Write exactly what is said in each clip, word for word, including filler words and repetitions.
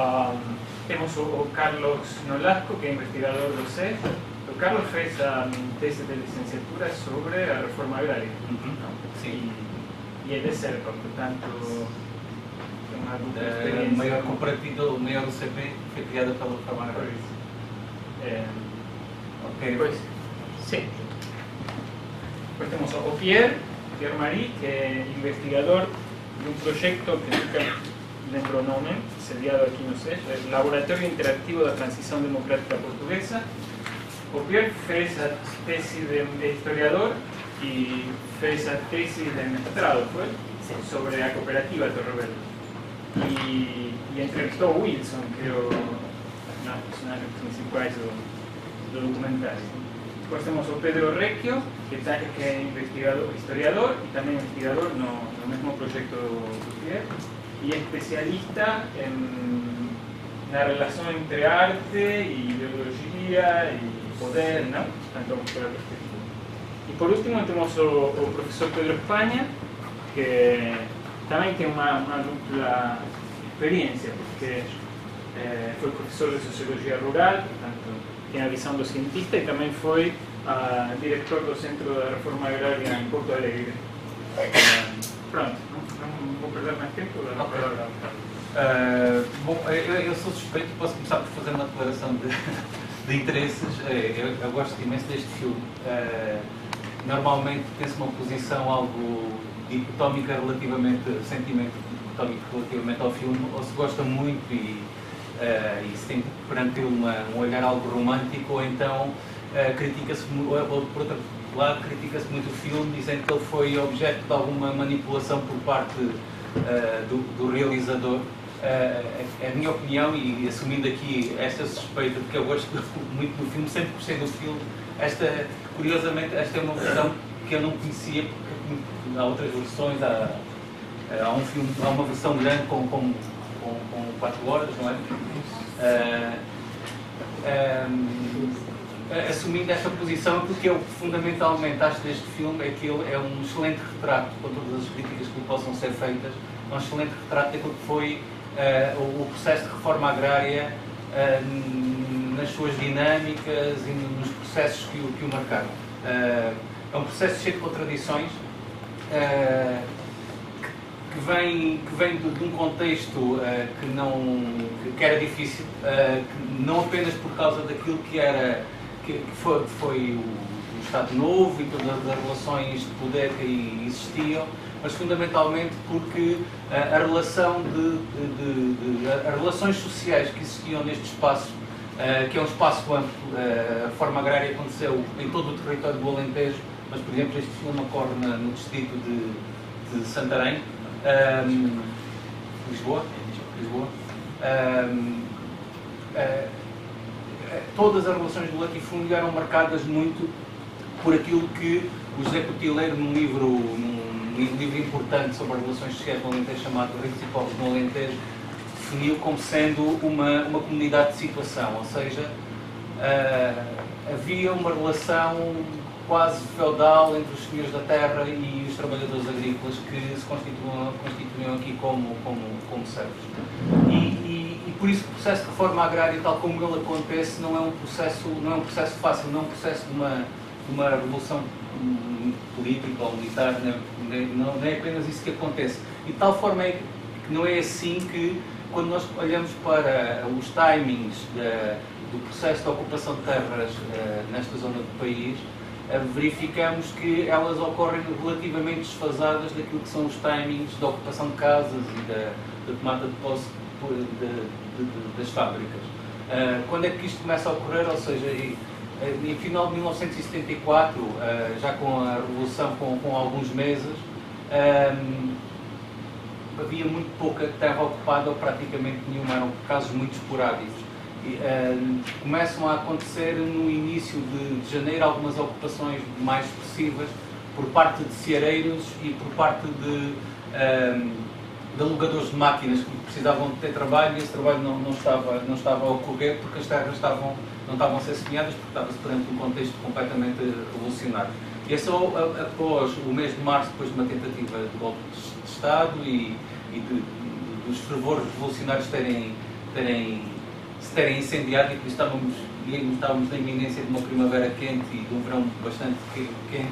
Um, temos o, o Carlos Nolasco, que é investigador do C E F. O Carlos fez a um, tese de licenciatura sobre a reforma agrária. Uhum. Sim. E, e é de cerca, portanto, uma dúvida. A maior comparativa, o maior do C P, foi criada pela reforma agrária. É. Ok. Pois, sim. Depois temos o Pierre, Pierre Marie, que é investigador de um projeto que fica dentro do nome, sediado aqui no Tejo, é Laboratorio Interactivo da Transición Democrática Portuguesa. O Pierre fez a tese de historiador e fez a tese de mestrado, foi? Sim. Sobre a cooperativa Torre Bela. E, e entrevistou o Wilson, que é um dos personagens principais do, do documentário. Depois temos o Pedro Réquio, que é investigador, historiador e também investigador no, no mesmo projeto do Pierre. E é especialista em, na relação entre arte e ideologia e poder, não? Portanto, e por último temos o, o professor Pedro España, que também tem uma, uma dupla experiência, porque é, foi professor de Sociologia Rural, portanto, tem a visão do cientista, e também foi a, diretor do Centro de Reforma Agrária em Porto Alegre. Pronto, não vou perder mais tempo. Não, okay. uh, bom, eu, eu sou suspeito, posso começar por fazer uma declaração de, de interesses. Eu, eu gosto imenso deste filme. Uh, normalmente tem-se uma posição algo dicotómica relativamente, sentimento dicotómico relativamente ao filme, ou se gosta muito e, uh, e se tem perante uma, um olhar algo romântico, ou então uh, critica-se, ou por outra lado, critica-se muito o filme, dizendo que ele foi objeto de alguma manipulação por parte uh, do, do realizador. Uh, é a minha opinião, e assumindo aqui esta suspeita de que eu gosto muito do filme, cem por cento do filme, esta, curiosamente, esta é uma versão que eu não conhecia, porque há outras versões, há, há, um filme, há uma versão grande com, com, com, com quatro horas, não é? Uh, um, Assumindo esta posição, porque eu fundamentalmente acho deste filme é que ele é um excelente retrato, com todas as críticas que lhe possam ser feitas, é um excelente retrato daquilo que foi uh, o processo de reforma agrária uh, nas suas dinâmicas e nos processos que o, que o marcaram. Uh, é um processo cheio de contradições, uh, que, que vem, que vem de, de um contexto uh, que, não, que era difícil, uh, que não apenas por causa daquilo que era que foi, foi o Estado Novo e todas as relações de poder que existiam, mas fundamentalmente porque a, a relação de, de, de, de a, as relações sociais que existiam neste espaço, uh, que é um espaço amplo. Uh, a reforma agrária aconteceu em todo o território do Alentejo, mas, por exemplo, este filme ocorre na, no distrito de, de Santarém, um, Lisboa, Lisboa. Um, uh, Todas as relações do latifúndio eram marcadas muito por aquilo que o José Cutileiro, num livro, num livro importante sobre as relações sociais do Alentejo, chamado Ricos e Pobres no Alentejo, definiu como sendo uma, uma comunidade de situação, ou seja, uh, havia uma relação quase feudal entre os senhores da terra e os trabalhadores agrícolas que se constituíam, constituíam aqui como, como, como servos. E, Por isso, o processo de reforma agrária, tal como ele acontece, não é um processo, não é um processo fácil, não é um processo de uma, de uma revolução política ou militar, nem, não, não é apenas isso que acontece. E de tal forma é que não é assim que, quando nós olhamos para os timings de, do processo de ocupação de terras de, nesta zona do país, verificamos que elas ocorrem relativamente desfasadas daquilo que são os timings da ocupação de casas e da, da tomada de posse De, de, de, das fábricas. Uh, quando é que isto começa a ocorrer? Ou seja, e, e, em final de mil novecentos e setenta e quatro, uh, já com a Revolução, com, com alguns meses, um, havia muito pouca terra ocupada, ou praticamente nenhuma, eram casos muito esporádicos. E, um, começam a acontecer no início de, de janeiro algumas ocupações mais expressivas por parte de ceareiros e por parte de... Um, de alugadores de máquinas que precisavam de ter trabalho, e esse trabalho não, não, estava, não estava a ocorrer porque as terras estavam, não estavam a ser semeadas, porque estava-se perante um contexto completamente revolucionário. E é só após o mês de março, depois de uma tentativa de golpe de Estado e, e de, de, dos fervores revolucionários terem terem, se terem incendiado e que estávamos, estávamos na iminência de uma primavera quente e de um verão bastante quente,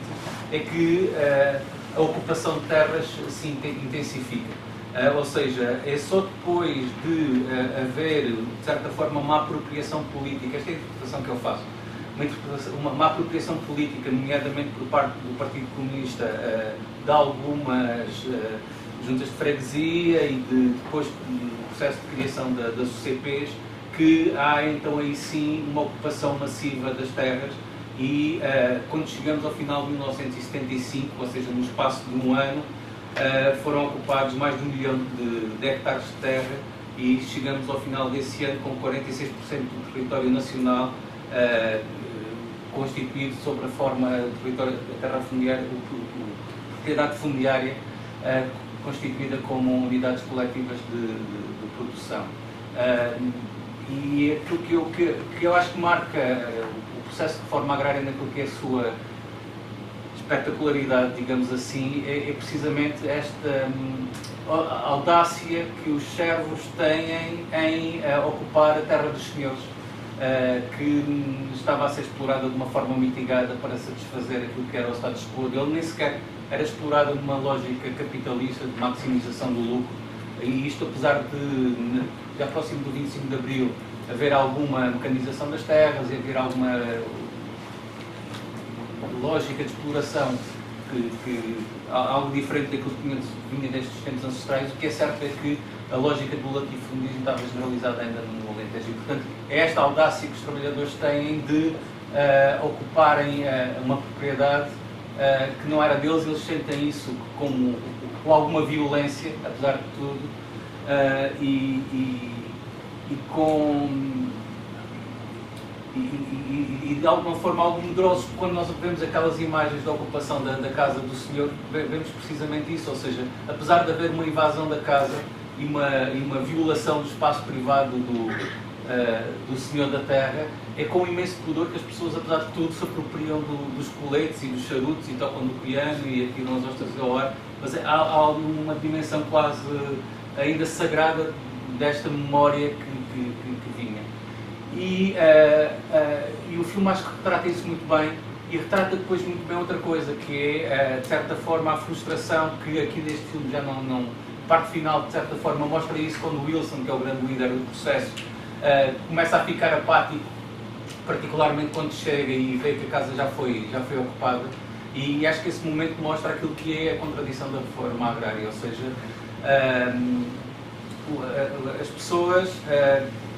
é que uh, a ocupação de terras se intensifica. Uh, ou seja, é só depois de uh, haver, de certa forma, uma apropriação política, esta é a interpretação que eu faço, uma, uma apropriação política, nomeadamente por parte do Partido Comunista, uh, de algumas uh, juntas de freguesia e de, depois do processo de criação da, das U C Ps, que há então aí sim uma ocupação massiva das terras e uh, quando chegamos ao final de mil novecentos e setenta e cinco, ou seja, no espaço de um ano, Uh, foram ocupados mais de um milhão de, de hectares de terra e chegamos ao final desse ano com quarenta e seis por cento do território nacional uh, constituído sobre a forma de território da terra fundiária, propriedade fundiária uh, constituída como unidades coletivas de, de, de produção. Uh, e aquilo que eu, que, que eu acho que marca uh, o processo de reforma agrária naquilo que é a sua espetacularidade, digamos assim, é, é precisamente esta hum, audácia que os servos têm em uh, ocupar a terra dos senhores, uh, que hum, estava a ser explorada de uma forma mitigada para satisfazer aquilo que era o status quo. Ele nem sequer era explorado numa lógica capitalista de maximização do lucro, e isto apesar de, já próximo do vinte e cinco de Abril, haver alguma mecanização das terras e haver alguma lógica de exploração que, que, algo diferente daquilo que vinha destes tempos ancestrais, o que é certo é que a lógica do latifundismo estava generalizada ainda no Alentejo. E, portanto, é esta audácia que os trabalhadores têm de uh, ocuparem uh, uma propriedade uh, que não era deles, eles sentem isso como, com alguma violência, apesar de tudo, uh, e, e, e com... E, e, e de alguma forma algo medroso. Quando nós vemos aquelas imagens da ocupação da, da casa do senhor, vemos precisamente isso, ou seja, apesar de haver uma invasão da casa e uma, e uma violação do espaço privado do, uh, do senhor da terra, é com imenso pudor que as pessoas, apesar de tudo, se apropriam do, dos coletes e dos charutos e tocam no piano e atiram as ostras ao ar, mas há, há uma dimensão quase ainda sagrada desta memória que, que, que, que vinha. E, uh, uh, e o filme acho que retrata isso muito bem e retrata depois muito bem outra coisa, que é, uh, de certa forma, a frustração que aqui neste filme já não, não... parte final, de certa forma, mostra isso quando o Wilson, que é o grande líder do processo, uh, começa a ficar apático, particularmente quando chega e vê que a casa já foi, já foi ocupada. E acho que esse momento mostra aquilo que é a contradição da reforma agrária, ou seja, uh, as pessoas... Uh,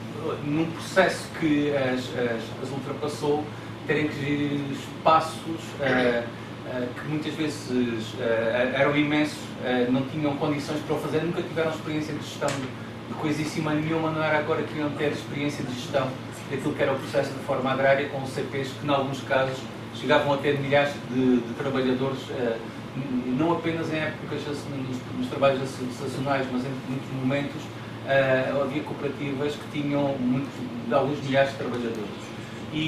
num processo que as, as, as ultrapassou, terem que gerir espaços uh, uh, que muitas vezes uh, eram imensos, uh, não tinham condições para o fazer, nunca tiveram experiência de gestão de coisíssima nenhuma, não era agora que iam ter experiência de gestão daquilo que era o processo de reforma agrária, com os C Ps que, em alguns casos, chegavam a ter milhares de, de trabalhadores, uh, não apenas em épocas nos, nos trabalhos sazonais, mas em muitos momentos. Uh, havia cooperativas que tinham muitos, alguns milhares de trabalhadores e,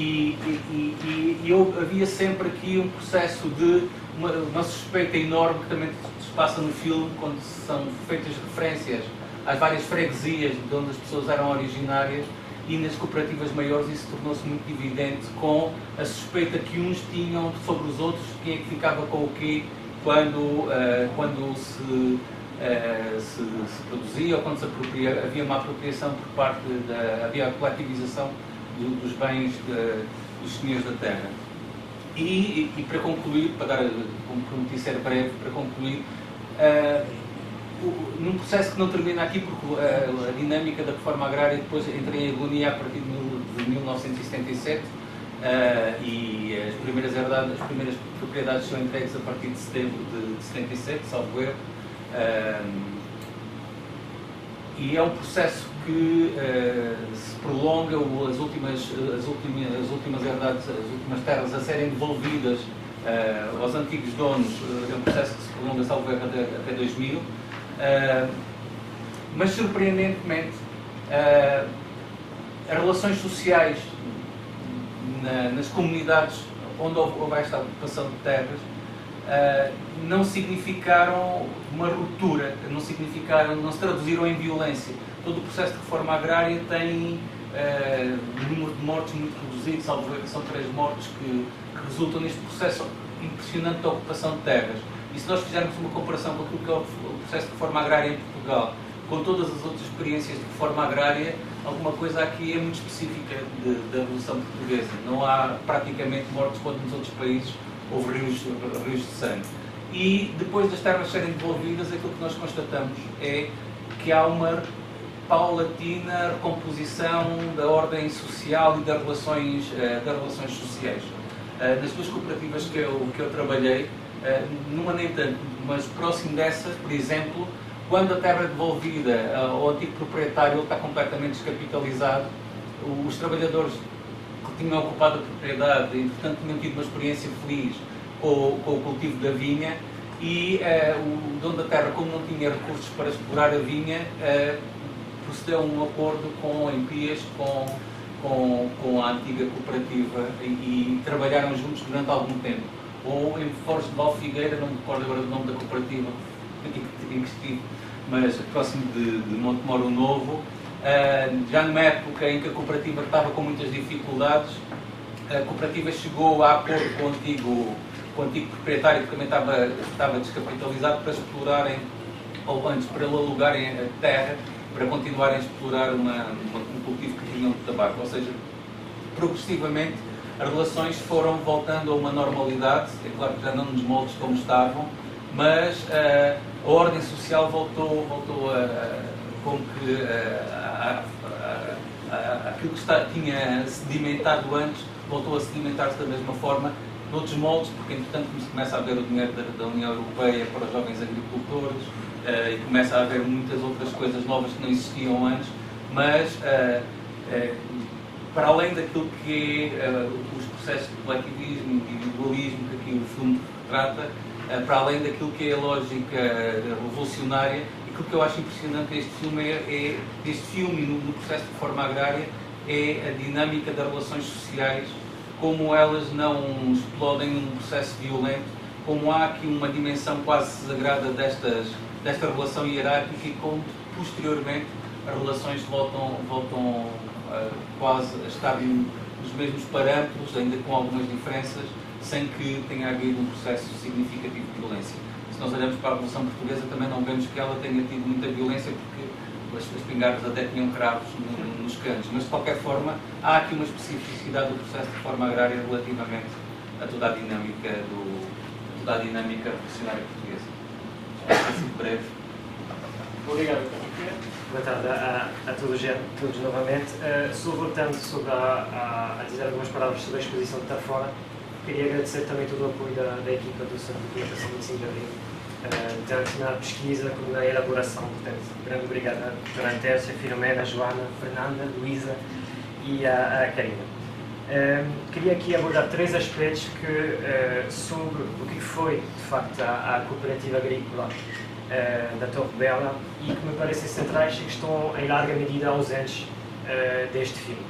e, e, e eu, havia sempre aqui um processo de uma, uma suspeita enorme que também se passa no filme quando são feitas referências às várias freguesias de onde as pessoas eram originárias e nas cooperativas maiores isso tornou-se muito evidente com a suspeita que uns tinham sobre os outros, quem é que ficava com o quê quando, uh, quando se Uh, se, se produzia ou quando se apropria, havia uma apropriação por parte da... havia a coletivização do, dos bens de, dos senhores da terra. E, e, e para concluir, para dar, como prometi ser breve, para concluir, uh, o, num processo que não termina aqui, porque a, a dinâmica da reforma agrária depois entra em agonia a partir de mil novecentos e setenta e sete uh, e as primeiras, herdades, as primeiras propriedades são entregues a partir de setembro de, de setenta e sete, salvo erro. Um, e é um processo que uh, se prolonga, as últimas, as, últimas, as últimas herdades, as últimas terras a serem devolvidas uh, aos antigos donos, uh, é um processo que se prolonga, salvo erro, até, até dois mil, uh, mas surpreendentemente uh, as relações sociais na, nas comunidades onde houve esta ocupação de terras Uh, não significaram uma ruptura, não significaram, não se traduziram em violência, todo o processo de reforma agrária tem uh, um número de mortes muito reduzido, salvo ver que são três mortes que, que resultam neste processo impressionante da ocupação de terras. E se nós fizermos uma comparação com aquilo que é o processo de reforma agrária em Portugal, com todas as outras experiências de reforma agrária, alguma coisa aqui é muito específica de, da Revolução Portuguesa. Não há praticamente mortes quanto nos outros países houve rios, rios de sangue. E depois das terras serem devolvidas, aquilo que nós constatamos é que há uma paulatina recomposição da ordem social e das relações, das relações sociais. Nas duas cooperativas que eu, que eu trabalhei, numa nem tanto, mas próximo dessas, por exemplo, quando a terra é devolvida ao antigo proprietário, ele está completamente descapitalizado, os trabalhadores que tinham ocupado a propriedade, entretanto, tinham tido uma experiência feliz com, com o cultivo da vinha, e uh, o dono da terra, como não tinha recursos para explorar a vinha, uh, procedeu a um acordo com em Pias, com, com, com a antiga cooperativa, e, e trabalharam juntos durante algum tempo. Ou em Foros de Balfigueira, não me recordo agora do nome da cooperativa, em que estive, mas próximo de, de Montemor o Novo, uh, já numa época em que a cooperativa estava com muitas dificuldades, a cooperativa chegou a acordo com o antigo, com o antigo proprietário, que também estava, estava descapitalizado, para explorarem, ou antes, para alugarem a terra, para continuarem a explorar uma, uma, um cultivo que tinham de tabaco. Ou seja, progressivamente, as relações foram voltando a uma normalidade, é claro que já não nos moldes como estavam, mas uh, a ordem social voltou, voltou a, a, como que, a, a, a, a, aquilo que está, tinha sedimentado antes, voltou a sedimentar-se da mesma forma, noutros moldes, porque entretanto começa a haver o dinheiro da, da União Europeia para os jovens agricultores, uh, e começa a haver muitas outras coisas novas que não existiam antes, mas uh, uh, para além daquilo que é uh, os processos de coletivismo, de individualismo que aqui o filme retrata, para além daquilo que é a lógica revolucionária, aquilo que eu acho impressionante deste filme, é, é, deste filme no, no processo de reforma agrária, é a dinâmica das relações sociais, como elas não explodem num processo violento, como há aqui uma dimensão quase sagrada destas, desta relação hierárquica e como, posteriormente, as relações voltam, voltam a, quase a estar nos mesmos parâmetros, ainda com algumas diferenças, sem que tenha havido um processo significativo de violência. Se nós olharmos para a Revolução Portuguesa, também não vemos que ela tenha tido muita violência, porque as espingardas até tinham cravos no, nos cantos. Mas, de qualquer forma, há aqui uma especificidade do processo de reforma agrária relativamente a toda a dinâmica, do, a toda a dinâmica revolucionária portuguesa. Acho que é breve. Obrigado. Boa tarde a, a todos, a todos novamente. Uh, só voltando sobre a, a, a dizer algumas palavras sobre a exposição de Tafora, queria agradecer também todo o apoio da, da equipa do Centro de Documentação de vinte e cinco de Abril, uh, tanto na pesquisa como na elaboração. Portanto, grande obrigado à doutora Tércia, Filomena, Joana, Fernanda, Luísa e à, à Karina. Uh, queria aqui abordar três aspectos que, uh, sobre o que foi, de facto, a, a cooperativa agrícola uh, da Torre Bela e que me parecem centrais e que estão, em larga medida, ausentes uh, deste filme.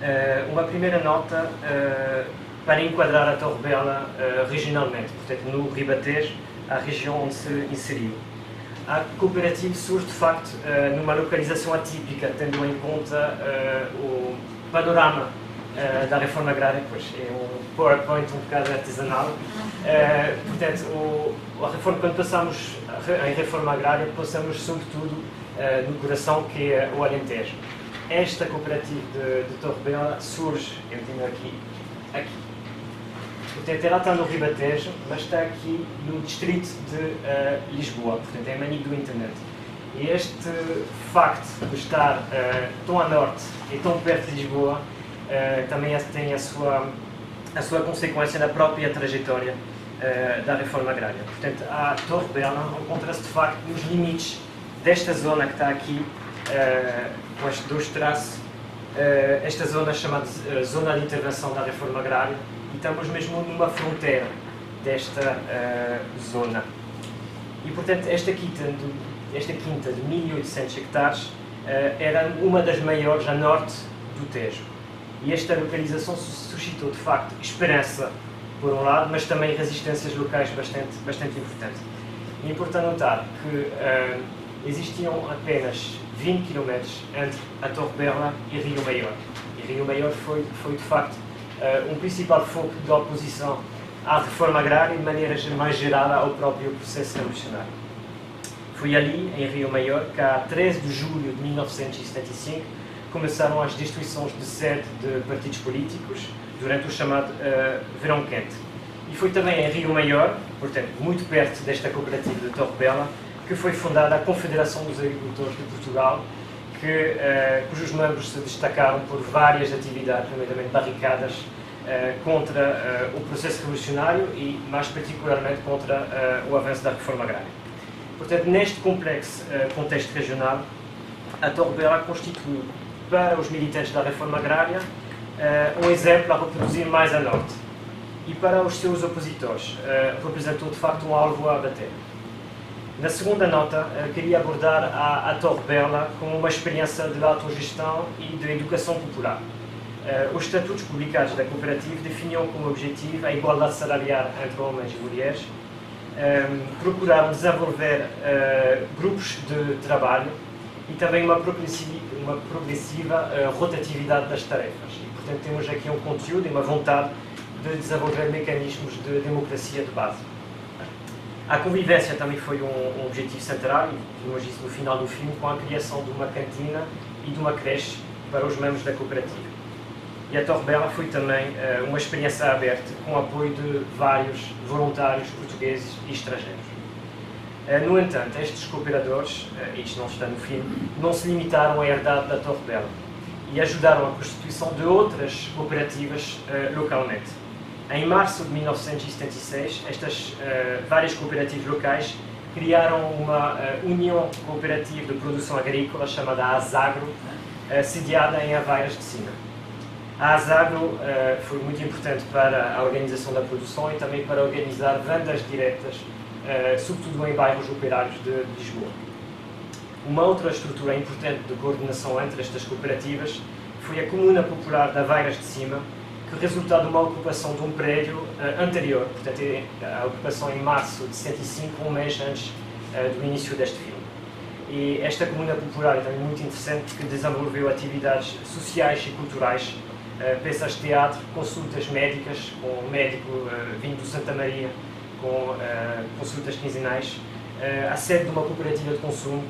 Uh, uma primeira nota. Uh, para enquadrar a Torre Bela uh, regionalmente, portanto, no Ribatejo, a região onde se inseriu. A cooperativa surge, de facto, uh, numa localização atípica, tendo em conta uh, o panorama uh, da reforma agrária, pois é um PowerPoint um bocado artesanal. Uh, portanto, o, a reforma, quando passamos em reforma agrária, passamos, sobretudo, uh, no coração, que é o Alentejo. Esta cooperativa de, de Torre Bela surge, eu tenho aqui, aqui. Portanto, ela está no Ribatejo, mas está aqui no distrito de uh, Lisboa, portanto, é manico do internet. E este facto de estar uh, tão a norte e tão perto de Lisboa uh, também tem a sua, a sua consequência na própria trajetória uh, da reforma agrária. Portanto, a Torre Bela encontra-se, de facto, nos limites desta zona que está aqui, uh, com estes dois traços, uh, esta zona chamada uh, Zona de Intervenção da Reforma Agrária, e estamos mesmo numa fronteira desta uh, zona. E, portanto, esta quinta, de, esta quinta de mil e oitocentos hectares uh, era uma das maiores a norte do Tejo. E esta localização suscitou, de facto, esperança, por um lado, mas também resistências locais bastante, bastante importantes. E é importante notar que uh, existiam apenas vinte quilômetros entre a Torre Bela e Rio Maior. E Rio Maior foi, foi de facto, uh, um principal foco da oposição à reforma agrária e de maneira mais geral ao próprio processo revolucionário. Foi ali, em Rio Maior, que a treze de julho de mil novecentos e setenta e cinco começaram as destruições de sede de partidos políticos durante o chamado uh, Verão Quente. E foi também em Rio Maior, portanto, muito perto desta cooperativa de Torre Bela, que foi fundada a Confederação dos Agricultores de Portugal, que, uh, cujos membros se destacaram por várias atividades, nomeadamente barricadas, uh, contra uh, o processo revolucionário e, mais particularmente, contra uh, o avanço da reforma agrária. Portanto, neste complexo uh, contexto regional, a Torre Bela constituiu, para os militantes da reforma agrária, uh, um exemplo a reproduzir mais a norte. E para os seus opositores, uh, representou, de facto, um alvo a abater. Na segunda nota, queria abordar a, a Torre Bela como uma experiência de autogestão e de educação popular. Os estatutos publicados da cooperativa definiam como objetivo a igualdade salarial entre homens e mulheres, procuraram desenvolver grupos de trabalho e também uma progressiva, uma progressiva rotatividade das tarefas. E, portanto, temos aqui um conteúdo e uma vontade de desenvolver mecanismos de democracia de base. A convivência também foi um, um objetivo central, e vimos isso no final do filme, com a criação de uma cantina e de uma creche para os membros da cooperativa. E a Torre Bela foi também uh, uma experiência aberta, com o apoio de vários voluntários portugueses e estrangeiros. Uh, no entanto, estes cooperadores, uh, isto não está no filme, não se limitaram à herdade da Torre Bela e ajudaram a constituição de outras cooperativas uh, localmente. Em março de mil novecentos e setenta e seis, estas uh, várias cooperativas locais criaram uma uh, união cooperativa de produção agrícola chamada ASAGRO, uh, sediada em Aveiras de Cima. A ASAGRO uh, foi muito importante para a organização da produção e também para organizar vendas diretas, uh, sobretudo em bairros operários de Lisboa. Uma outra estrutura importante de coordenação entre estas cooperativas foi a Comuna Popular de Aveiras de Cima, resultado de uma ocupação de um prédio uh, anterior, portanto, a ocupação em março de setenta e cinco, um mês antes uh, do início deste filme. E esta comuna popular é também muito interessante porque desenvolveu atividades sociais e culturais, uh, peças de teatro, consultas médicas, com um médico uh, vindo de Santa Maria, com uh, consultas quinzenais, uh, a sede de uma cooperativa de consumo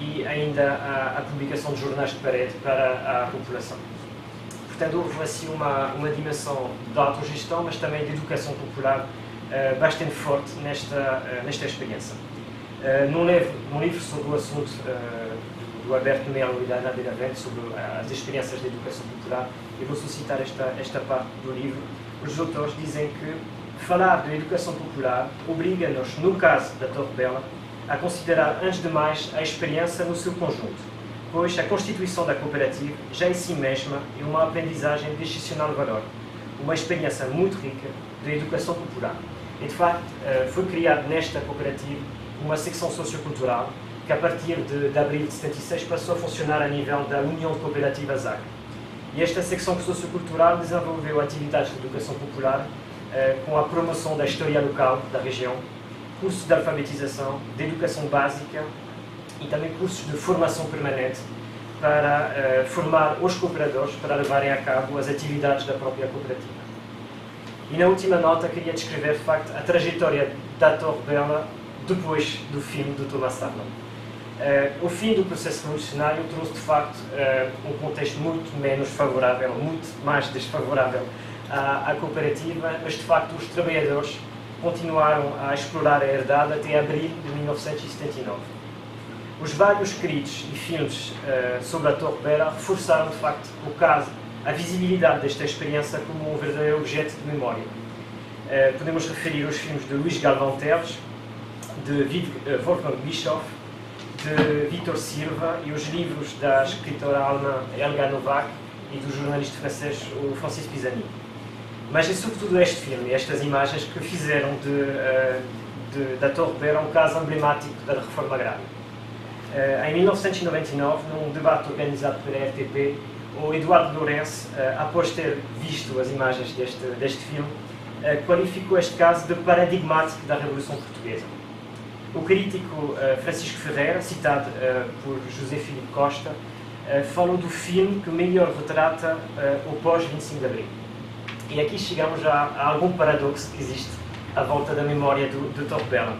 e ainda a, a publicação de jornais de parede para a população. Portanto, houve assim uma, uma dimensão de autogestão, mas também de educação popular uh, bastante forte nesta, uh, nesta experiência. Uh, num, livro, num livro sobre o assunto uh, do Alberto Melo e da Ana Beira Verde, sobre as experiências de educação popular, eu vou suscitar esta, esta parte do livro. Os autores dizem que falar de educação popular obriga-nos, no caso da Torre Bela, a considerar, antes de mais, a experiência no seu conjunto, pois a constituição da cooperativa já em si mesma é uma aprendizagem de excepcional valor, uma experiência muito rica de educação popular. E, de facto, foi criada nesta cooperativa uma secção sociocultural que, a partir de, de abril de setenta e seis, passou a funcionar a nível da União de Cooperativas ASAGRO. E esta secção sociocultural desenvolveu atividades de educação popular com a promoção da história local da região, cursos de alfabetização, de educação básica, e também cursos de formação permanente para uh, formar os cooperadores para levarem a cabo as atividades da própria cooperativa. E na última nota queria descrever, de facto, a trajetória da Torre Bela depois do filme do Thomas Harlan. Uh, o fim do processo revolucionário trouxe, de facto, uh, um contexto muito menos favorável, muito mais desfavorável à, à cooperativa, mas, de facto, os trabalhadores continuaram a explorar a herdade até abril de mil novecentos e setenta e nove. Os vários escritos e filmes uh, sobre a Torre Bela reforçaram, de facto, o caso, a visibilidade desta experiência como um verdadeiro objeto de memória. Uh, podemos referir os filmes de Luís Galvão Teles, de uh, Wolfgang Bischoff, de Vítor Silva e os livros da escritora alemã Helga Novak e do jornalista francês Francis Pisani. Mas é sobretudo este filme, estas imagens, que fizeram de, uh, de, da Torre Bela um caso emblemático da reforma agrária. Em mil novecentos e noventa e nove, num debate organizado pela R T P, o Eduardo Lourenço, após ter visto as imagens deste, deste filme, qualificou este caso de paradigmático da Revolução Portuguesa. O crítico uh, Francisco Ferreira, citado uh, por José Filipe Costa, uh, falou do filme que melhor retrata uh, o pós vinte e cinco de Abril. E aqui chegamos já a algum paradoxo que existe à volta da memória do, do Torre Bela.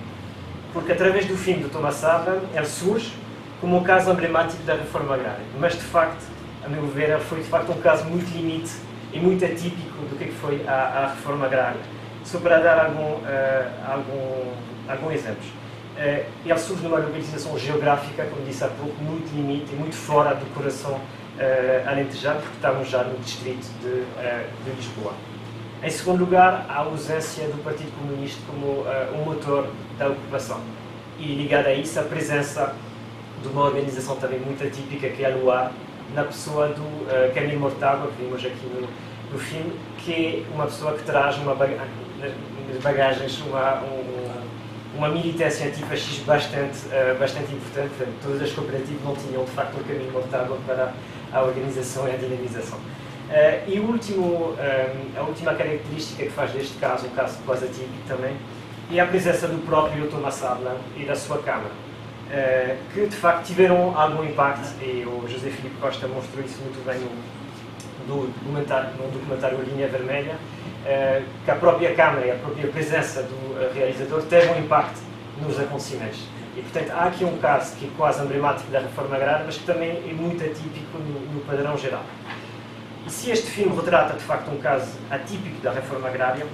Porque através do filme do Thomas Harlan, ele surge como um caso emblemático da reforma agrária. Mas, de facto, a meu ver, ele foi de facto um caso muito limite e muito atípico do que foi a, a reforma agrária. Só para dar algum, uh, algum, algum exemplos. Uh, ele surge numa localização geográfica, como disse há pouco, muito limite e muito fora do coração uh, alentejano, porque estamos já no distrito de, uh, de Lisboa. Em segundo lugar, a ausência do Partido Comunista como uh, um motor da ocupação. E ligada a isso, a presença de uma organização também muito atípica, que é a L U A R, na pessoa do uh, Camilo Mortágua, que vimos aqui no, no filme, que é uma pessoa que traz uma baga bagagens, uma, um, uma militância antifascista bastante, uh, bastante importante. Todas as cooperativas não tinham, de facto, o Camilo Mortágua para a organização e a dinamização. Uh, e o último, um, a última característica que faz deste caso, um caso quase atípico também, é a presença do próprio Thomas Harlan e da sua Câmara, uh, que de facto tiveram algum impacto, e o José Filipe Costa mostrou isso muito bem no, no, documentário, no documentário Linha Vermelha, uh, que a própria Câmara e a própria presença do uh, realizador teve um impacto nos acontecimentos. E, portanto, há aqui um caso que é quase emblemático da reforma agrária, mas que também é muito atípico no, no padrão geral. E se este filme retrata, de facto, um caso atípico da reforma agrária,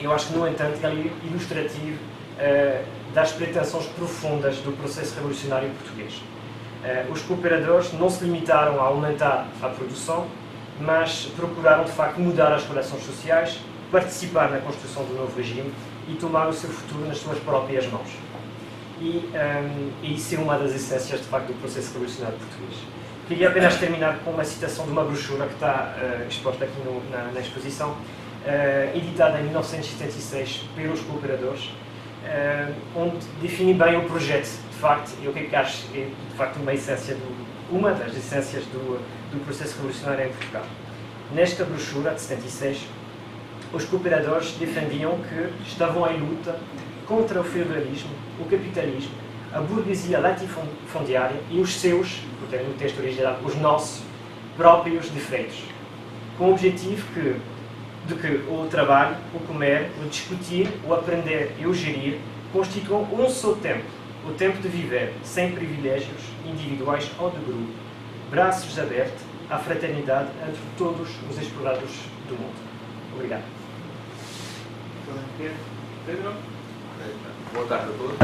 eu acho que, no entanto, ele é ilustrativo uh, das pretensões profundas do processo revolucionário português. Uh, os cooperadores não se limitaram a aumentar a produção, mas procuraram, de facto, mudar as relações sociais, participar na construção do novo regime e tomar o seu futuro nas suas próprias mãos. E um, isso é uma das essências, de facto, do processo revolucionário português. Queria apenas terminar com uma citação de uma brochura que está uh, exposta aqui no, na, na exposição, uh, editada em mil novecentos e setenta e seis pelos cooperadores, uh, onde define bem o projeto, de facto, e o que é que acho é, de facto, uma, essência do, uma das essências do, do processo revolucionário em Portugal. Nesta brochura de setenta e seis, os cooperadores defendiam que estavam em luta contra o feudalismo, o capitalismo, a burguesia latifundiária e os seus, portanto, no texto original, os nossos próprios defeitos, com o objetivo que, de que o trabalho, o comer, o discutir, o aprender e o gerir constituam um só tempo, o tempo de viver sem privilégios individuais ou de grupo, braços abertos à fraternidade entre todos os explorados do mundo. Obrigado. Pedro? Boa tarde a todos.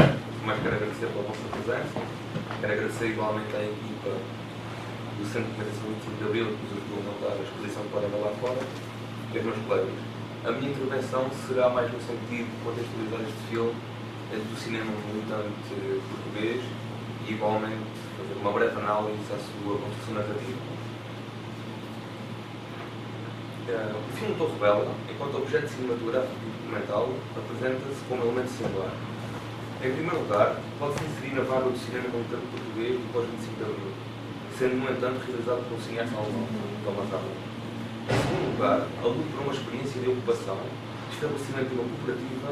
Mais quero agradecer pela vossa presença, quero agradecer igualmente à equipa do Centro de Reforma Agraria de Abril, que nos ajudou a montar a exposição que podem ver lá fora, e aos meus colegas. A minha intervenção será mais no sentido de contextualizar este filme do cinema militante português e igualmente fazer uma breve análise à sua construção narrativa. O filme Torre Bela, enquanto objeto cinematográfico e documental, apresenta-se como elemento singular. Em primeiro lugar, pode-se inserir na vaga do cinema militante português do pós vinte e cinco de Abril, sendo, no entanto, realizado por um cineasta alemão, Thomas Harlan. Em segundo lugar, a luta por uma experiência de ocupação, estabelecimento de uma cooperativa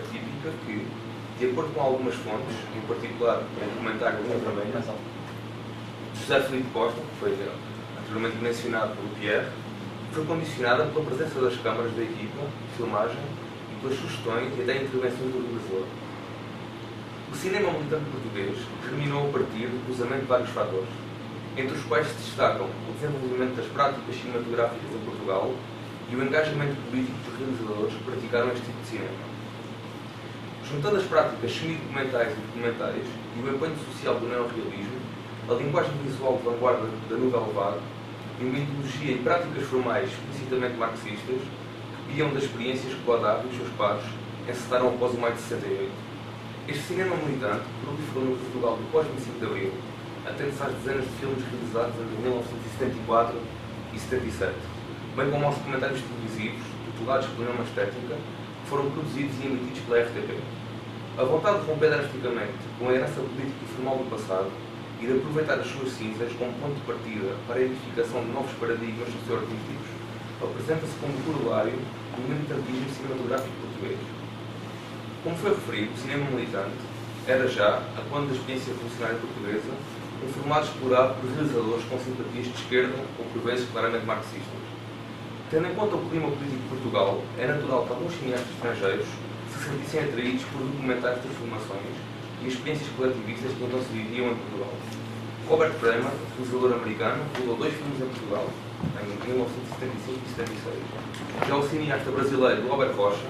atípica que, de acordo com algumas fontes, em particular o documentário Linha Vermelha, José Filipe Costa, que foi anteriormente mencionado pelo Pierre, foi condicionada pela presença das câmaras da equipa, de filmagem e pelas sugestões e até intervenções do realizador. O cinema militante português germinou a partir do cruzamento de vários fatores, entre os quais se destacam o desenvolvimento das práticas cinematográficas em Portugal e o engajamento político dos realizadores que praticaram este tipo de cinema. Juntando as práticas semi-documentais e documentais e o empenho social do neorrealismo, a linguagem visual de vanguarda da Nouvelle Vague e uma ideologia e práticas formais explicitamente marxistas que viam das experiências que Godard e os seus pares encetaram após o maio de sessenta e oito. Este cinema militante proliferou no Portugal do pós vinte e cinco de Abril, atendo-se às dezenas de filmes realizados entre mil novecentos e setenta e quatro e setenta e sete, bem como aos documentários televisivos, titulados por uma estética, que foram produzidos e emitidos pela R T P. A vontade de romper drasticamente com a herança política e formal do passado e de aproveitar as suas cinzas como ponto de partida para a edificação de novos paradigmas socioartísticos apresenta-se como corolário do militantismo cinematográfico português. Como foi referido, o cinema militante era já, a quando da experiência funcionária portuguesa, um formato explorado por realizadores com simpatias de esquerda ou por vezes claramente marxistas. Tendo em conta o clima político de Portugal, é natural que alguns cineastas estrangeiros se sentissem atraídos por documentais de transformações e experiências coletivistas que então se viviam em Portugal. Robert Kramer, realizador americano, rodou dois filmes em Portugal, em mil novecentos e setenta e cinco e setenta e seis. Já o cineasta brasileiro Robert Rocha,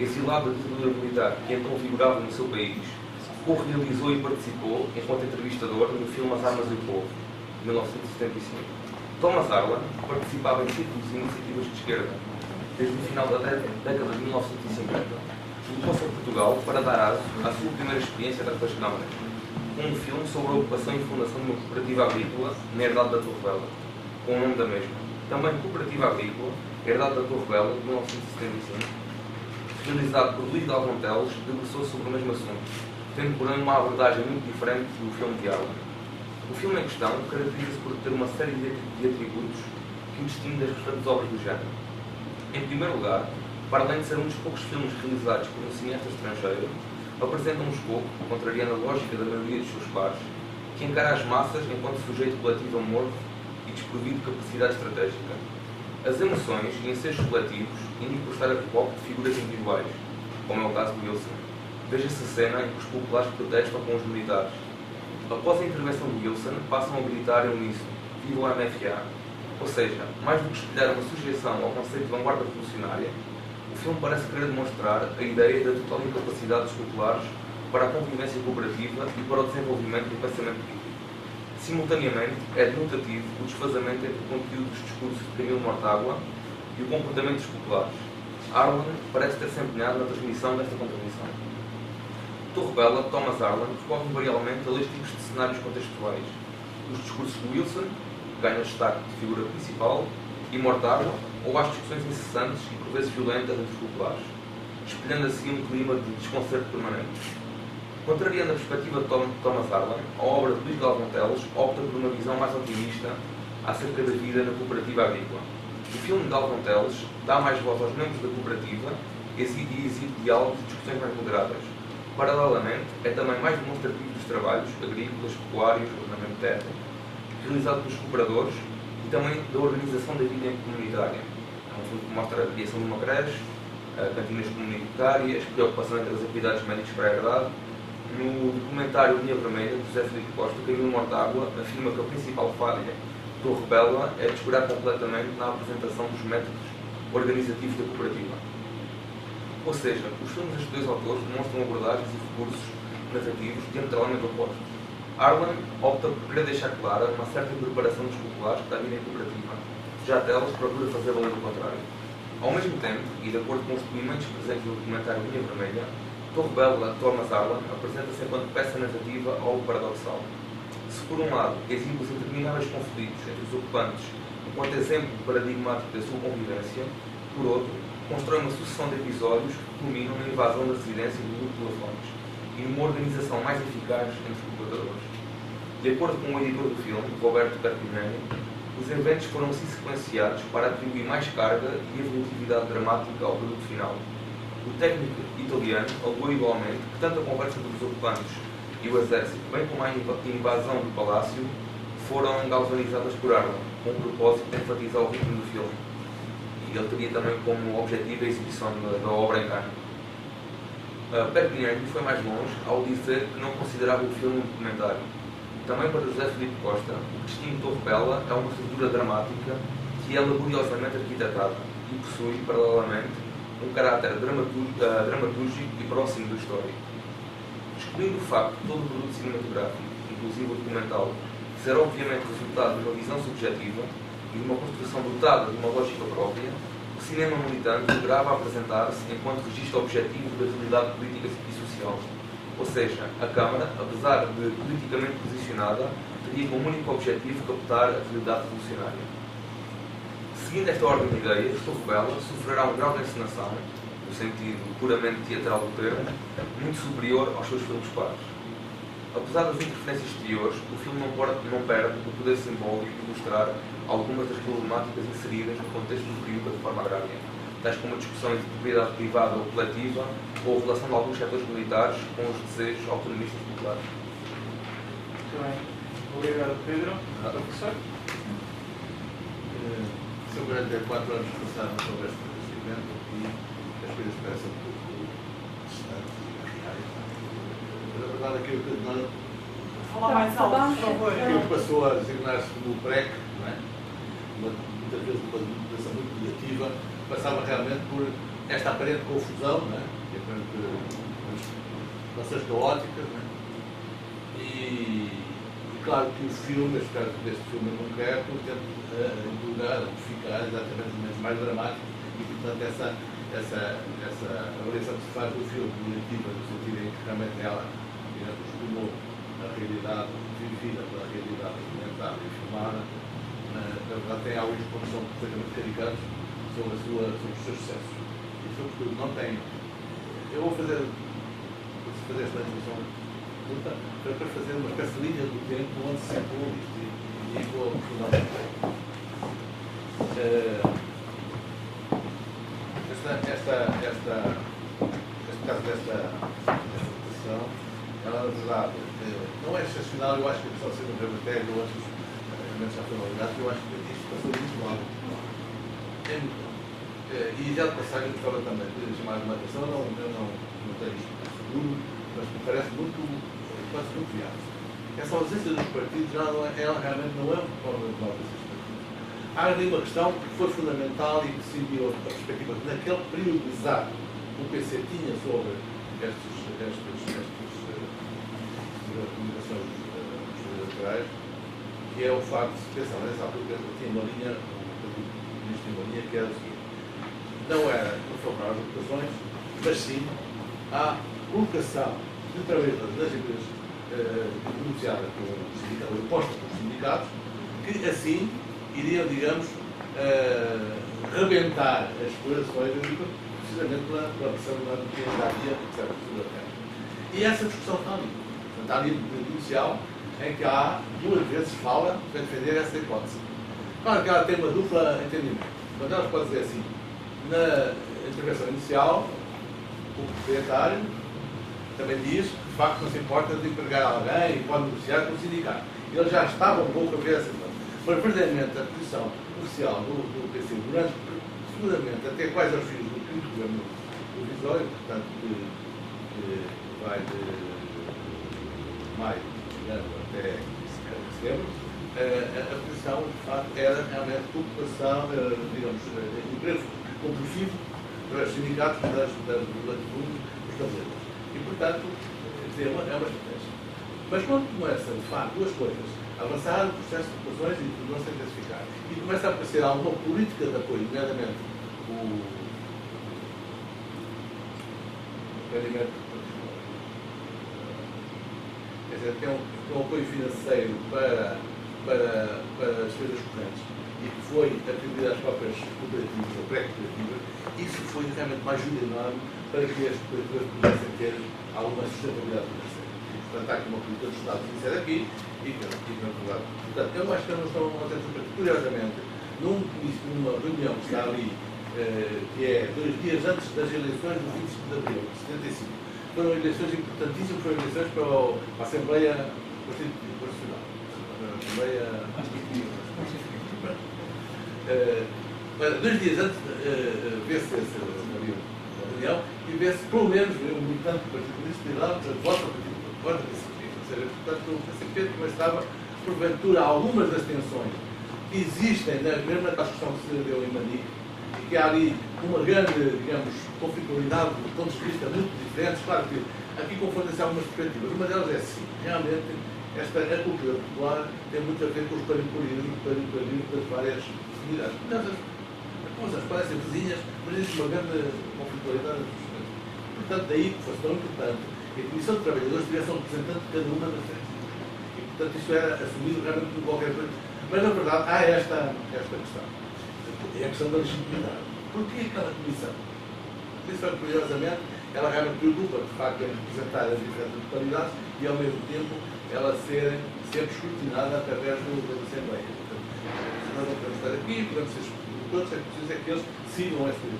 exilado da ditadura militar que então figurava no seu país, o realizou e participou, enquanto entrevistador, no filme As Armas e o Povo, de mil novecentos e setenta e cinco. Thomas Harlan participava em círculos e iniciativas de esquerda, desde o final da década de mil novecentos e cinquenta, voltou-se a Portugal para dar aso à sua primeira experiência destas câmaras, um filme sobre a ocupação e fundação de uma cooperativa agrícola na herdade da Torre Bela, com o nome da mesma. Também Cooperativa Agrícola, herdade da Torre Bela, de mil novecentos e setenta e cinco, realizado por Luís Galvão Teles, debruçou sobre o mesmo assunto, tendo, porém, uma abordagem muito diferente do filme de Harlan. O filme em questão caracteriza-se por ter uma série de atributos que o distingue das restantes obras do género. Em primeiro lugar, para além de ser um dos poucos filmes realizados por um cineasta estrangeiro, apresenta um escopo, contrariando a lógica da maioria dos seus pares, que encara as massas enquanto sujeito coletivo morto e desprovido de capacidade estratégica. As emoções e ensejos coletivos indicam por estar a foco de figuras individuais, como é o caso de Wilson. Veja-se a cena em que os populares protestam com os militares. Após a intervenção de Wilson, passam a gritar em uníssono, viva a M F A. Ou seja, mais do que espelhar uma sujeição ao conceito de vanguarda revolucionária, o filme parece querer demonstrar a ideia da total incapacidade dos populares para a convivência cooperativa e para o desenvolvimento do pensamento crítico. Simultaneamente, é denotativo o desfazamento entre o conteúdo dos discursos de Camilo Mortágua e o comportamento dos populares. Harlan parece ter-se empenhado na transmissão desta contradição. Torre Bela, Thomas Harlan, recorre varialmente a dois tipos de cenários contextuais. Os discursos de Wilson, que ganham destaque de figura principal, e Mortágua, ou às discussões incessantes e por vezes violentas entre os populares, espelhando assim um clima de desconcerto permanente. Contrariando a perspectiva de Thomas Harlan, a obra de Luís Galvão Teles opta por uma visão mais otimista acerca da vida na cooperativa agrícola. O filme de Galvão Teles dá mais voz aos membros da cooperativa e exibe diálogos e discussões mais moderadas. Paralelamente, é também mais demonstrativo dos trabalhos agrícolas, pecuários, ordenamento de terra, realizado pelos cooperadores e também da organização da vida comunitária. É um filme que mostra a criação de uma creche, cantinas comunitárias, preocupação entre as atividades médicas para a herdade. No documentário Linha Vermelha, de José Filipe Costa, Camilo Mortágua afirma que a principal falha do Torre Bela é descurar completamente na apresentação dos métodos organizativos da cooperativa. Ou seja, os filmes destes dois autores demonstram abordagens e recursos narrativos diametralmente opostos. Harlan opta por querer deixar clara uma certa preparação dos populares para a vida cooperativa, já Teles procura fazer valer o contrário. Ao mesmo tempo, e de acordo com os documentos presentes no documentário Linha Vermelha, Torre Bela, Thomas Harlan, apresenta-se enquanto peça narrativa algo paradoxal. Se por um lado exibe os intermináveis conflitos entre os ocupantes enquanto exemplo paradigmático da sua convivência, por outro, constrói uma sucessão de episódios que culminam na invasão da residência de muitos pelafones e numa organização mais eficaz entre os cooperadores. De acordo com o editor do filme, Roberto Bertinelli, os eventos foram assim sequenciados para atribuir mais carga e evolutividade dramática ao produto final. O técnico italiano alegou igualmente que tanto a conversa dos ocupantes e o exército, bem como a invasão do palácio, foram galvanizadas por Harlan, com o propósito de enfatizar o ritmo do filme. Ele teria também como objetivo a exibição da obra em carne. Uh, Pedro Réquio foi mais longe ao dizer que não considerava o filme um documentário. Também para José Filipe Costa, o destino de Torre Bela é uma estrutura dramática que é laboriosamente arquitetada e possui, paralelamente, um caráter dramatúrgico e próximo do histórico. Excluindo o facto de todo o produto cinematográfico, inclusive o documental, ser obviamente resultado de uma visão subjetiva, e de uma construção dotada de uma lógica própria, o cinema militante grava a apresentar-se enquanto registro objetivo da realidade política e social. Ou seja, a Câmara, apesar de politicamente posicionada, teria como único objetivo captar a realidade revolucionária. Seguindo esta ordem de ideias, Torre Bela sofrerá um grau de encenação, no sentido puramente teatral do termo, muito superior aos seus filmes pares. Apesar das interferências exteriores, o filme não perde o poder simbólico de mostrar algumas das problemáticas inseridas no contexto do período da reforma agrária, tais como a discussão de propriedade privada ou coletiva ou a relação de alguns setores militares com os desejos autonomistas populares. Muito bem. Obrigado, Pedro. Ah. Professor? São quarenta e quatro anos que passaram sobre este acontecimento e as coisas parecem um pouco distantes e arriscadas. Mas a verdade é que o nós... Falar mais alto, por favor. Aquilo que passou a designar-se como o PREC, não é? Muitas vezes uma documentação muito negativa, passava realmente por esta aparente confusão, não é? E aparente relações caóticas, não é? E, claro que o filme, neste caso deste filme em concreto, tenta divulgar, amplificar exatamente os momentos mais dramáticos e, portanto, essa, essa, essa avaliação que se faz do filme, negativa, no sentido em que realmente ela costumou a realidade vivida pela realidade documentada e filmada, na verdade tem alguns pontos que são completamente caricados sobre, a sua, sobre os seus sucessos. E, sobretudo, não tem. Eu vou fazer, vou fazer esta discussão. Para fazer uma espécie de linha do tempo onde se situou isto e igual ao final do tempo. Esta, esta, esta, este caso desta votação, ela na verdade não é excepcional, eu acho que só sendo um rebatejo, eu acho que realmente já foi validado, eu acho que isto passou muito longo. É muito bom. E já de passagem, gostava também de chamar uma atenção, eu não, não, não tenho isto seguro, mas me parece muito. Quase confiados. Essa ausência dos partidos já não é, ela realmente não é um problema de ausência dos partidos. Há ali uma questão que foi fundamental e que se viu a perspectiva que naquele período exato o P C tinha sobre estes, estes, estes uh, comunicações uh, eleitorais, que é o facto de se pensar nessa altura que tinha uma linha, tinha uma linha que era o seguinte. Não era por favor às votações, mas sim à colocação de trabalhadores das empresas denunciada pelo imposto pelos sindicatos, que assim iriam, digamos, uh, rebentar as explorações agrícolas, precisamente pela, pela pressão da energia, etcétera. E essa discussão está ali. Está ali no inicial, em que há duas vezes fala para defender essa hipótese. Claro que ela tem uma dupla entendimento. Quando ela pode dizer assim, na intervenção inicial, o proprietário também diz que de facto não se importa de empregar alguém e pode negociar com o sindicato. Ele já estava um pouco a ver essa coisa. Mas, verdadeiramente, a posição oficial do, do P C durante, seguramente, até quase aos fins do quinto governo provisório, portanto, que, que vai de maio até setembro, a, a posição, de facto, era realmente ocupação, digamos, emprego compulsivo para os sindicatos das latitudes e das. E, portanto, é uma, é uma estratégia. Mas quando começam, de facto, duas coisas, avançar o processo de ocupações e de não se intensificar, e começa a aparecer alguma política de apoio, nomeadamente o rendimento. Quer dizer, tem um, um apoio financeiro para, para, para as coisas correntes e que foi atribuído às próprias cooperativas ou pré-cooperativas, isso foi realmente mais ajudado para que as cooperativas pudessem ter alguma sustentabilidade financeira. Portanto, há aqui uma política do Estado sincera aqui e que não é verdade. Portanto, eu acho que não estão atentos, curiosamente, num, numa reunião que está ali, eh, que é dois dias antes das eleições do vinte e cinco de Abril de setenta e cinco, foram eleições importantíssimas, foram eleições para a Assembleia Constitucional. Assembleia... Uh, dois dias antes uh, vê-se essa reunião e vê-se, pelo menos, um militante do Partido Comunista de lá, portanto, vota para o Partido Comunista. Portanto, o P C P começava, porventura, algumas das tensões que existem, né, mesmo na discussão que se deu em Manique, e que há ali uma grande, digamos, conflitualidade de pontos de vista muito diferentes. Claro que aqui confundem-se algumas perspectivas. Uma delas é, sim, realmente, esta a cultura popular tem muito a ver com os paricurismos, paricurismos das várias comunidades. As coisas parecem vizinhas, mas existe uma grande conflitualidade dos sujeitos. Portanto, daí que fosse tão importante que a Comissão de Trabalhadores tivesse um representante de cada uma das três. E, portanto, isso era assumido realmente por qualquer coisa. Mas, na verdade, há esta, esta questão. É a questão da legitimidade. Porquê aquela comissão? A comissão, curiosamente, ela realmente preocupa, de facto, em representar as diferentes localidades e, ao mesmo tempo, ela ser sempre escrutinada através da Assembleia. Portanto, nós não podemos estar aqui, podemos ser agricultores, é preciso é que eles sigam esse curso.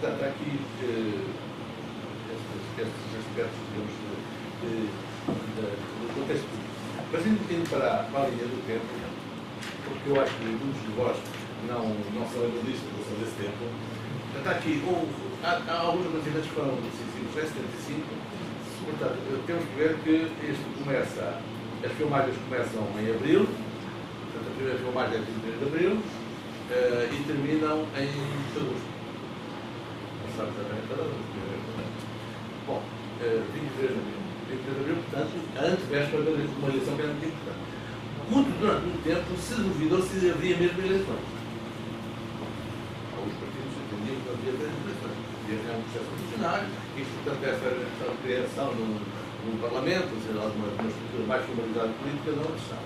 Portanto, há aqui eh, estes aspectos, digamos, eh, do contexto. Mas indo um bocadinho para, para a linha do tempo, porque eu acho que muitos de vós não, não se lembram disto, não são desse tempo. Portanto, há aqui ou, há, há alguns acontecimentos que foram decisivos em setenta e cinco. Portanto, temos que ver que isto começa, as filmagens começam em abril. Portanto, a primeira filmagem é vinte e três de abril uh, e terminam em agosto. Passado também para agosto. Bom, uh, vinte e três de abril. vinte e três de abril, portanto, a antevéspera da uma eleição que era muito importante. Muito durante muito tempo se duvidou se havia mesmo eleições. Alguns partidos entendiam que não havia mesmo eleições. Havia um processo funcionário, isto, portanto, essa, essa criação num, num Parlamento, ou seja, alguma uma estrutura mais formalizada política, não deixava.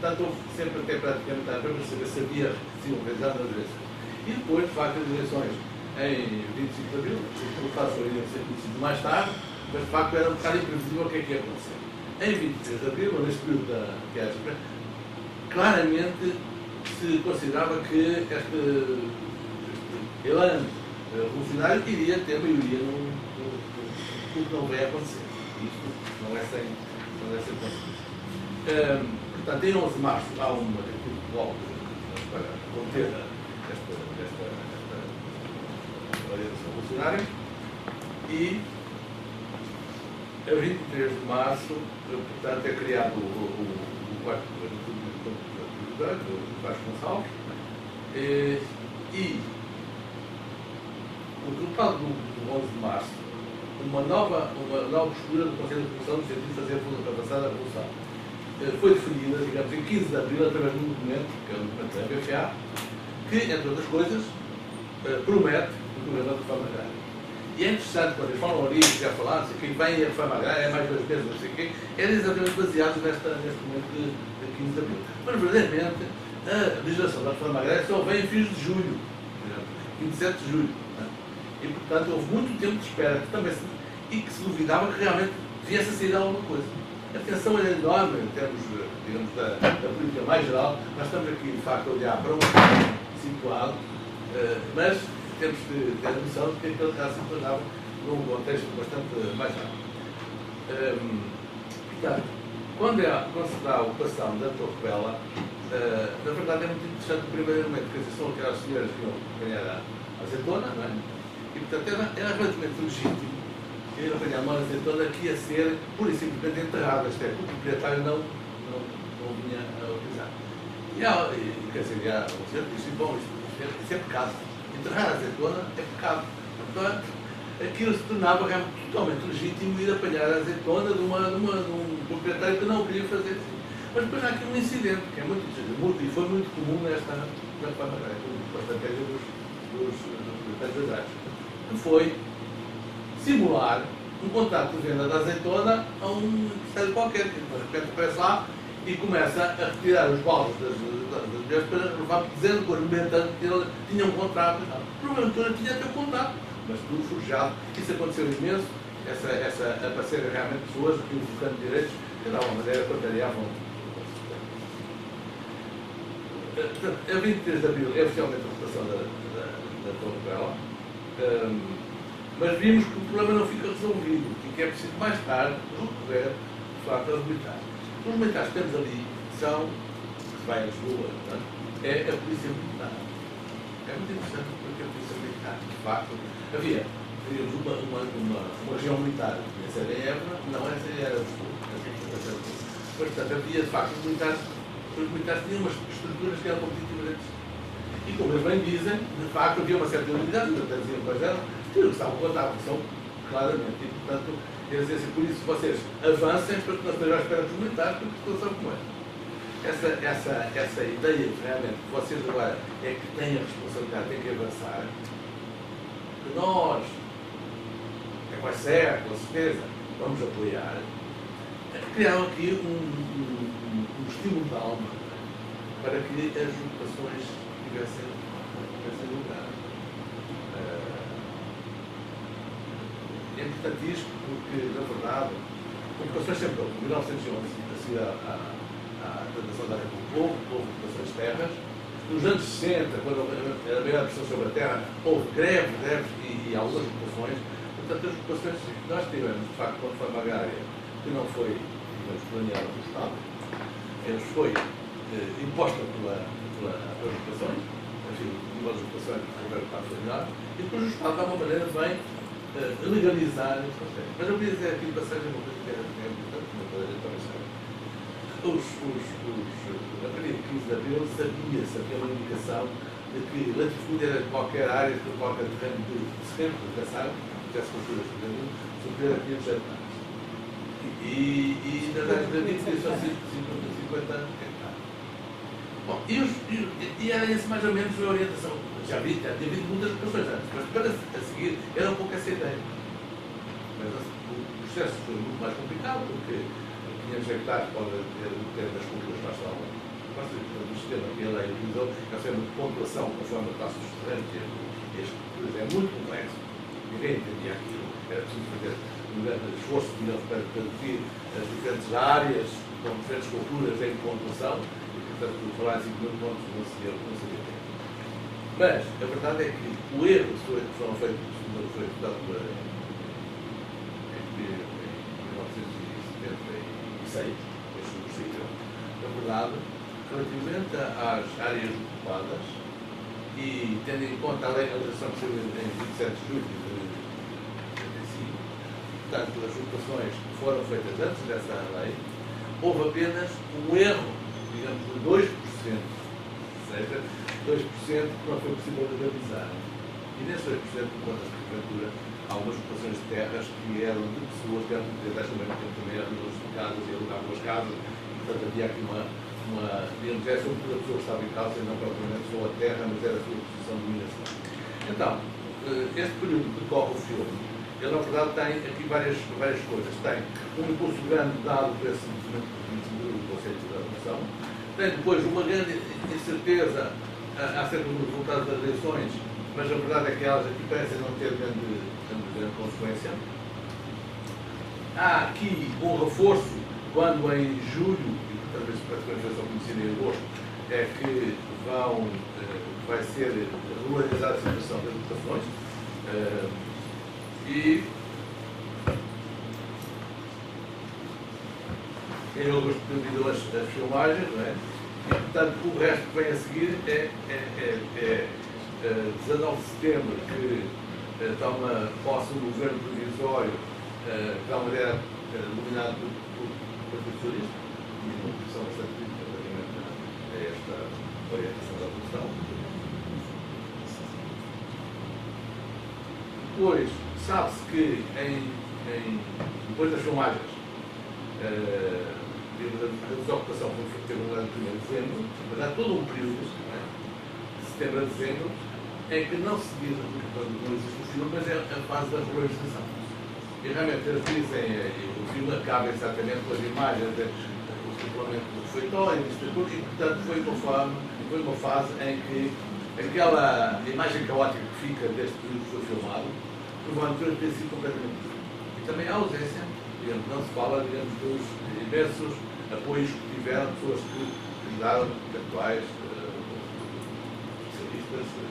Portanto, houve sempre até praticamente a para saber se havia sido realizado nas eleições. E depois, de facto, as eleições em vinte e cinco de abril, o fato foi ser conhecido mais tarde, mas de facto era um bocado imprevisível o que é que ia acontecer. Em vinte e três de abril, neste período da véspera, claramente se considerava que este, este elan revolucionário iria ter maioria no que não vai acontecer. Isto não é sem, não é sem consequência. Hum, portanto, em onze de março há uma atitude logo para conter esta variação revolucionária e a vinte e três de março, portanto, é criado o quarto do Vasconcelos e o resultado do onze de março, uma nova, uma nova postura do Conselho de Comissão no sentido de fazer avançar a Revolução. Foi definida, digamos, em quinze de abril, através de um documento, que é o documento da B F A, que, entre outras coisas, promete o governo da Reforma Agrária. E é interessante, quando eles falam ali, já falaram, que vem a reforma agrária, é mais dois meses, não sei o quê, era exatamente baseado nesta, neste momento de, de quinze de abril. Mas, verdadeiramente, a legislação da reforma agrária só vem em fins de julho, vinte e sete de julho. Né? E, portanto, houve muito tempo de espera que também se, e que se duvidava que realmente viesse a sair alguma coisa. A tensão era enorme em termos, digamos, da, da política mais geral. Nós estamos aqui, de facto, a olhar para um situado, uh, mas temos de ter a noção de que aquele caso se tornava num contexto bastante mais rápido. Um, portanto, quando, é, quando se dá a ocupação da Torre Bela, uh, na verdade é muito interessante o primeiro momento, porque são aquelas senhoras que iam ganhar a azeitona, não é? E, portanto, era, era relativamente legítimo ir apanhar uma azeitona que ia ser pura e simplesmente enterrada, isto é, que o proprietário não, não, não vinha a utilizar. E, há, e quer dizer, há um certo disse, bom, isto, isso é pecado. Enterrar a azeitona é pecado. Portanto, aquilo se tornava realmente totalmente legítimo ir apanhar a azeitona de, uma, de, uma, de um proprietário que não queria fazer assim. Mas depois há aqui um incidente, que é muito interessante, e foi muito comum nesta estratégia dos, dos, dos proprietários agrários, que foi simular um contrato de venda da azeitona a um empresário qualquer, que de repente aparece lá e começa a retirar os baldes das mulheres para levar dizendo que argumentando que ele tinha um contrato. Provavelmente tinha até um contrato, mas tudo forjado. Isso aconteceu imenso. Essa, essa apareceram realmente pessoas que invocando direitos que de alguma maneira contrariavam. A vinte e três de abril é oficialmente a ocupação da, da, da Torre Bela, um, mas vimos que o problema não fica resolvido e que é preciso mais tarde recorrer de facto aos militares. Os militares que temos ali são, que vai a Lisboa, é a polícia militar. É muito interessante porque a polícia militar, de facto, havia uma, uma, uma, uma região militar, essa era a Évora, não essa era a Lisboa. Mas, portanto, havia, de facto, os militares, os militares tinham umas estruturas que eram completamente diferentes. E, como eles bem dizem, de facto, havia uma certa unidade, portanto, diziam quais eram, tinham que estavam contar, porque são, claramente, e, portanto, por isso vocês avancem para que nós estejamos à espera dos militares, porque a situação como é. Essa, essa, essa ideia realmente que vocês agora é que têm a responsabilidade, têm que avançar, que nós, é mais certo, com certeza, vamos apoiar, criaram aqui um, um, um estímulo da alma para que as ocupações tivessem, tivessem lugar. É importante isto porque, na verdade, ocupações sempre houve. Em mil novecentos e onze, a Fundação da República, houve ocupações de terras, Nos anos sessenta, quando era a maior pressão sobre a terra, houve greve, greves e, e algumas ocupações. Portanto, as ocupações que nós tivemos, de facto, com a reforma agrária, que não foi, digamos, planeada pelo Estado, foi eh, imposta pela, pela, pelas ocupações, enfim, uma das ocupações que o governo estava a planear, e depois o Estado, de alguma maneira, vem eh, legalizar esse processo. Mas eu queria dizer aqui, para seja uma coisa que era importante, uma coisa que também sabe. Os, os, os, a partir de quinze de abril sabia-se, havia uma indicação de que latifúndio era qualquer área, de qualquer terreno de sempre, já sabe, já se construiu este terreno, superior a quinhentos hectares. E, na verdade, para mim, tinha só cinquenta hectares. Bom, e, os, e, e era esse mais ou menos a orientação. Já vi, já tinha havido muitas questões antes, mas para a seguir era um pouco essa ideia. Mas o processo foi muito mais complicado, porque quinhentos hectares podem ter o termo das culturas para a aula. O sistema que a lei utilizou, que é uma pontuação conforme a taxa dos terrenos e as culturas, é muito complexo. Ninguém entendia aquilo. Era preciso fazer um grande esforço para traduzir as diferentes áreas com diferentes culturas em pontuação e, portanto, falar em cinco mil pontos não se deu, não se deu tempo. Mas a verdade é que o erro que foi dado em mil novecentos e setenta e seis, este possível, na verdade, relativamente às áreas ocupadas e tendo em conta a lei de alteração que saiu em vinte e sete de julho de mil novecentos e setenta e cinco, portanto, as ocupações que foram feitas antes dessa lei, houve apenas um erro, digamos, de dois por cento, ou seja, dois por cento que não foi possível legalizar. E nesse dois por cento, por conta da prefeitura, há algumas ocupações de terras que eram de pessoas que eram proprietárias também, também eram de casas e alugavam as casas, e portanto havia aqui uma, uma digamos, é sobretudo a pessoa que estava em casa e não propriamente só a terra, mas era a sua posição de dominação. Então, este período que decorre o filme, ele na verdade tem aqui várias, várias coisas. Tem um impulso grande dado por esse movimento do Conselho da Revolução, tem depois uma grande incerteza acerca dos resultados das eleições, mas a verdade é que elas aqui parecem não ter grande consequência. Há aqui um reforço quando em julho, e talvez para a Confederação conhecida em agosto, é que vão, vai ser regularizada a situação das votações e em agosto devido às filmagens, não é? E portanto o resto que vem a seguir é, é, é, é, é dezanove de setembro que toma posse do governo provisório eh, que é uma ideia eh, dominada por, por, por professores, e uma posição bastante crítica relativamente a esta orientação da Revolução. Depois, sabe-se que em, em, depois das filmagens, eh, a desocupação foi ter lugar no primeiro de dezembro, mas há todo um período, né, de setembro a dezembro, é que não se diz, quando não existe o filme, mas é a fase da regularização. E realmente eles dizem, o filme acaba exatamente com as imagens do suplemento do refeitório, e portanto foi uma, fase, foi uma fase em que aquela imagem caótica que fica deste período que foi filmado, provavelmente tem sido completamente diferente. E também a ausência, digamos, não se fala, digamos, dos diversos apoios que tiveram, pessoas que ajudaram, intelectuais, especialistas,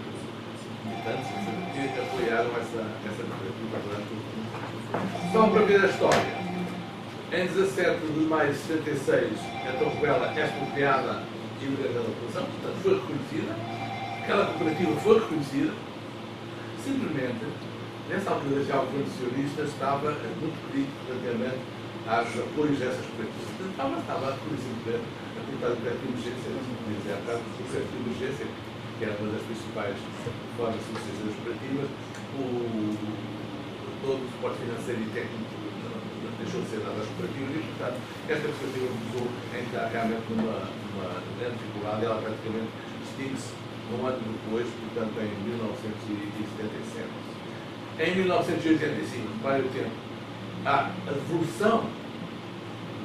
militantes que apoiaram essa candidatura. Só para ver a história, em dezassete de maio de setenta e seis, a Torre Bela é expropriada e liberada da população, portanto foi reconhecida, aquela cooperativa foi reconhecida, simplesmente, nessa altura já o governo socialista estava muito crítico relativamente aos apoios dessas cooperativas, estava, estava por exemplo, a cooperativa de emergência, a cooperativa de emergência, que era uma das principais formas de subsistência cooperativas, todo o suporte financeiro e técnico deixou de ser dado às cooperativas e, portanto, esta cooperativa começou a entrar realmente numa, numa grande dificuldade, ela praticamente extingue-se um ano depois, portanto, em mil novecentos e setenta e sete. Em mil novecentos e oitenta e cinco, para o tempo, há a devolução,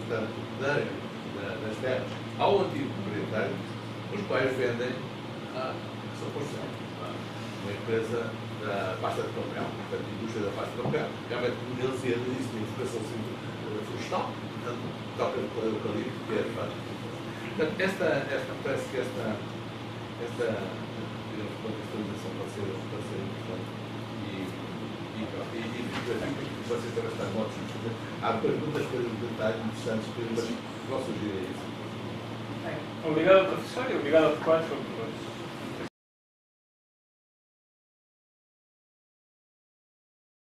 portanto, da, da, das terras ao antigo proprietário, os quais vendem a sua construção. Uma empresa da pasta de papel, portanto, a indústria da pasta de papel, realmente como eles iam dizer, tem educação florestal, portanto, toca o eucalipto, que é de fato. Portanto, esta, esta, parece que esta, esta contextualização pode ser importante. E vocês também estão ótimos. Há muitas coisas de detalhe interessantes que vão surgir a isso. Obrigado, professor, e obrigado a todos.